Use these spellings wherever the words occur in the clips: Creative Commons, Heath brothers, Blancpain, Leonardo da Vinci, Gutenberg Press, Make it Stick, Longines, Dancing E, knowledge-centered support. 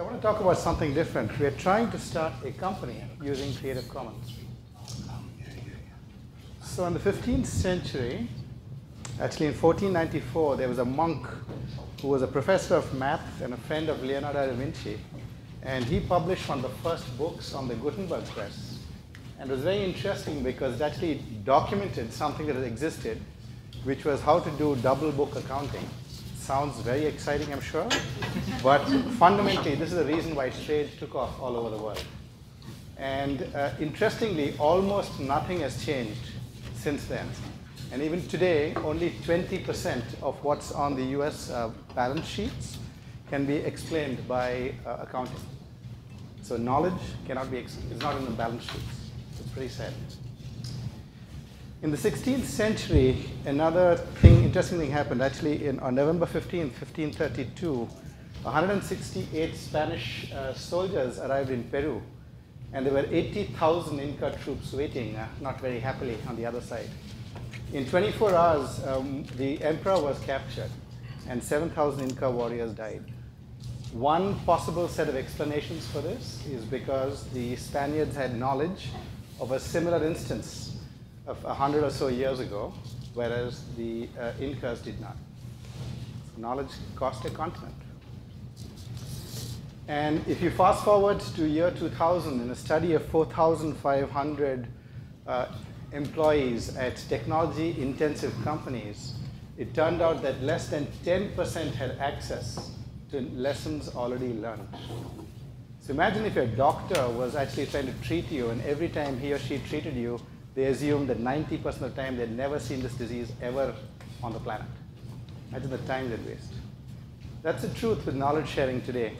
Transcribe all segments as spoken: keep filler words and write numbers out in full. So I want to talk about something different. We are trying to start a company using Creative Commons. So in the fifteenth century, actually in fourteen ninety-four, there was a monk who was a professor of math and a friend of Leonardo da Vinci. And he published one of the first books on the Gutenberg Press. And it was very interesting because it actually documented something that had existed, which was how to do double book accounting. Sounds very exciting, I'm sure. But fundamentally, this is the reason why trade took off all over the world. And uh, interestingly, almost nothing has changed since then. And even today, only twenty percent of what's on the U S uh, balance sheets can be explained by uh, accounting. So knowledge cannot be, ex it's not in the balance sheets. It's pretty sad. In the sixteenth century, another thing, interesting thing happened. Actually, in, on November fifteenth, fifteen thirty-two, one hundred sixty-eight Spanish uh, soldiers arrived in Peru. And there were eighty thousand Inca troops waiting, uh, not very happily, on the other side. In twenty-four hours, um, the emperor was captured, and seven thousand Inca warriors died. One possible set of explanations for this is because the Spaniards had knowledge of a similar instance of a hundred or so years ago, whereas the uh, Incas did not. Knowledge cost a continent. And if you fast forward to year two thousand, in a study of four thousand five hundred uh, employees at technology-intensive companies, it turned out that less than ten percent had access to lessons already learned. So imagine if your doctor was actually trying to treat you, and every time he or she treated you, they assumed that ninety percent of the time they'd never seen this disease ever on the planet. Imagine the time they'd waste. That's the truth with knowledge sharing today.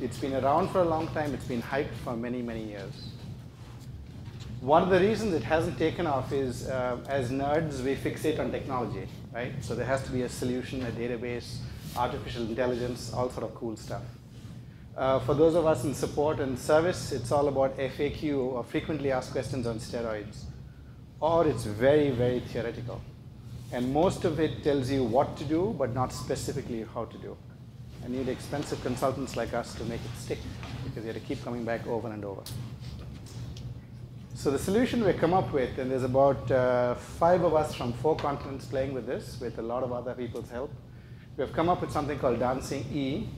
It's been around for a long time. It's been hyped for many, many years. One of the reasons it hasn't taken off is, uh, as nerds, we fixate on technology, right? So there has to be a solution, a database, artificial intelligence, all sort of cool stuff. Uh, for those of us in support and service, it's all about F A Q, or frequently asked questions, on steroids. Or it's very, very theoretical. And most of it tells you what to do, but not specifically how to do. I need expensive consultants like us to make it stick, because you have to keep coming back over and over. So the solution we come up with, and there's about uh, five of us from four continents playing with this, with a lot of other people's help. We have come up with something called Dancing E.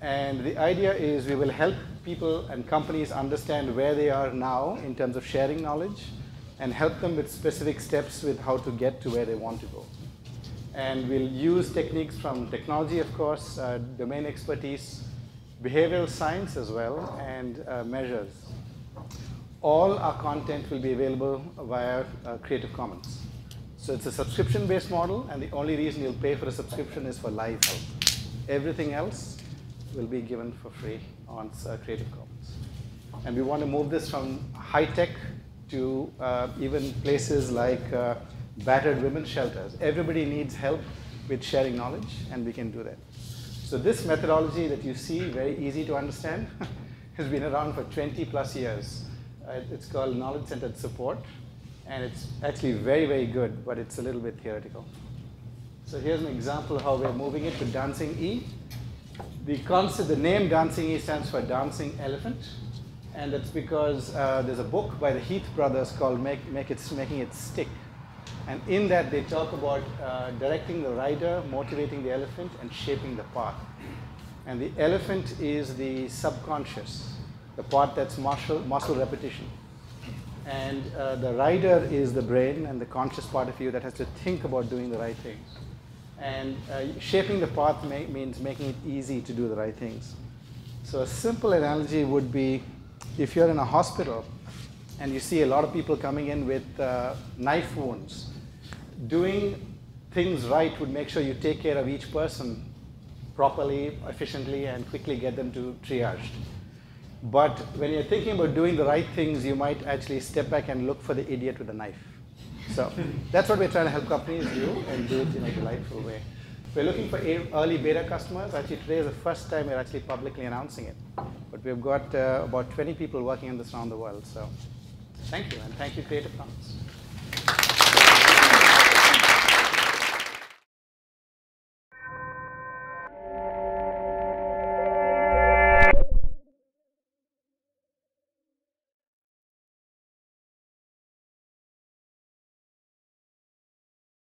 And the idea is we will help people and companies understand where they are now in terms of sharing knowledge, and help them with specific steps with how to get to where they want to go. And we'll use techniques from technology, of course, uh, domain expertise, behavioral science as well, and uh, measures. All our content will be available via uh, Creative Commons. So it's a subscription-based model, and the only reason you'll pay for a subscription is for live help. Everything else will be given for free on uh, Creative Commons. And we want to move this from high-tech to uh, even places like uh, battered women's shelters. Everybody needs help with sharing knowledge, and we can do that. So this methodology that you see, very easy to understand, has been around for twenty plus years. Uh, it's called knowledge-centered support, and it's actually very, very good, but it's a little bit theoretical. So here's an example of how we're moving it with Dancing E. The concept, the name Dancing E stands for Dancing Elephant, and that's because uh, there's a book by the Heath brothers called Make, Make it, Making it Stick. And in that, they talk about uh, directing the rider, motivating the elephant, and shaping the path. And the elephant is the subconscious, the part that's muscle, muscle repetition. And uh, the rider is the brain and the conscious part of you that has to think about doing the right things. And uh, shaping the path may, means making it easy to do the right things. So a simple analogy would be, if you're in a hospital, and you see a lot of people coming in with uh, knife wounds, doing things right would make sure you take care of each person properly, efficiently, and quickly get them to triage. But when you're thinking about doing the right things, you might actually step back and look for the idiot with a knife. So that's what we're trying to help companies do, and do it in a delightful way. We're looking for early beta customers. Actually, today is the first time we're actually publicly announcing it. But we've got uh, about twenty people working on this around the world. So thank you, and thank you, Creative Commons.